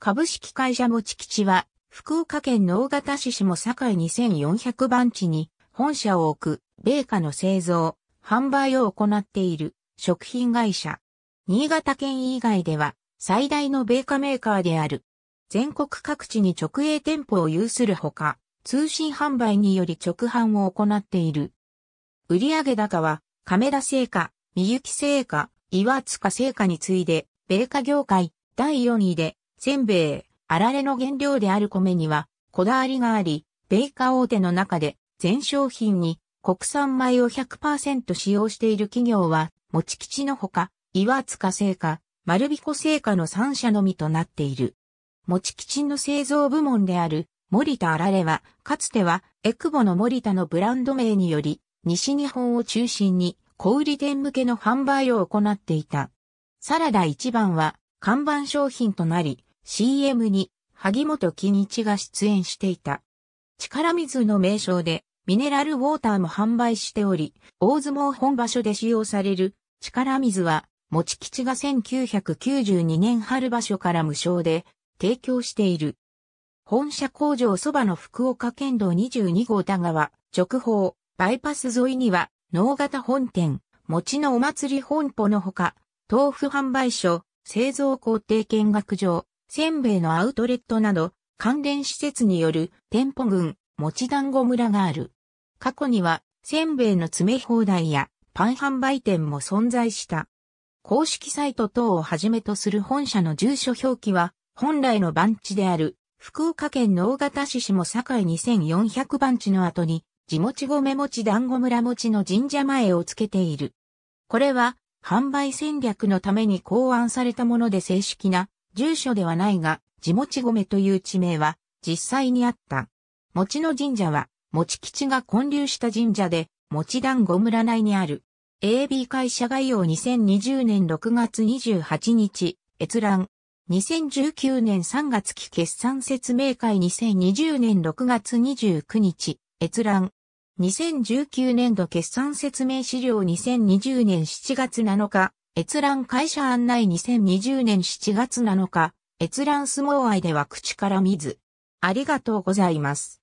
株式会社もち吉は、福岡県の直方市下境2400番地に本社を置く、米菓の製造、販売を行っている食品会社。新潟県以外では最大の米菓メーカーである。全国各地に直営店舗を有するほか、通信販売により直販を行っている。売上高は、亀田製菓、みゆき製菓、岩塚製菓に次いで、米菓業界第4位で、せんべい、あられの原料である米には、こだわりがあり、米菓大手の中で、全商品に国産米を 100% 使用している企業は、もち吉のほか、岩塚製菓、丸彦製菓の3社のみとなっている。もち吉の製造部門である、森田あられは、かつては、エクボの森田のブランド名により、西日本を中心に小売店向けの販売を行っていた。サラダ一番は看板商品となり、CM に萩本欽一が出演していた。力水の名称でミネラルウォーターも販売しており、大相撲本場所で使用される力水は、もち吉が1992年春場所から無償で提供している。本社工場そばの福岡県道22号田川直方。バイパス沿いには、直方本店、餅のお祭り本舗のほか、豆腐販売所、製造工程見学場、せんべいのアウトレットなど、関連施設による店舗群、餅団子村がある。過去には、せんべいの詰め放題や、パン販売店も存在した。公式サイト等をはじめとする本社の住所表記は、本来の番地である、福岡県直方市下境2400番地の後に、地もち米もち団子村もちの神社前をつけている。これは販売戦略のために考案されたもので正式な住所ではないが、地もち米という地名は実際にあった。もちの神社はもち吉が建立した神社で、もち団子村内にある。AB 会社概要2020年6月28日、閲覧。2019年3月期決算説明会2020年6月29日、閲覧。2019年度決算説明資料2020年7月7日、閲覧会社案内2020年7月7日、閲覧相撲愛では口から水。ありがとうございます。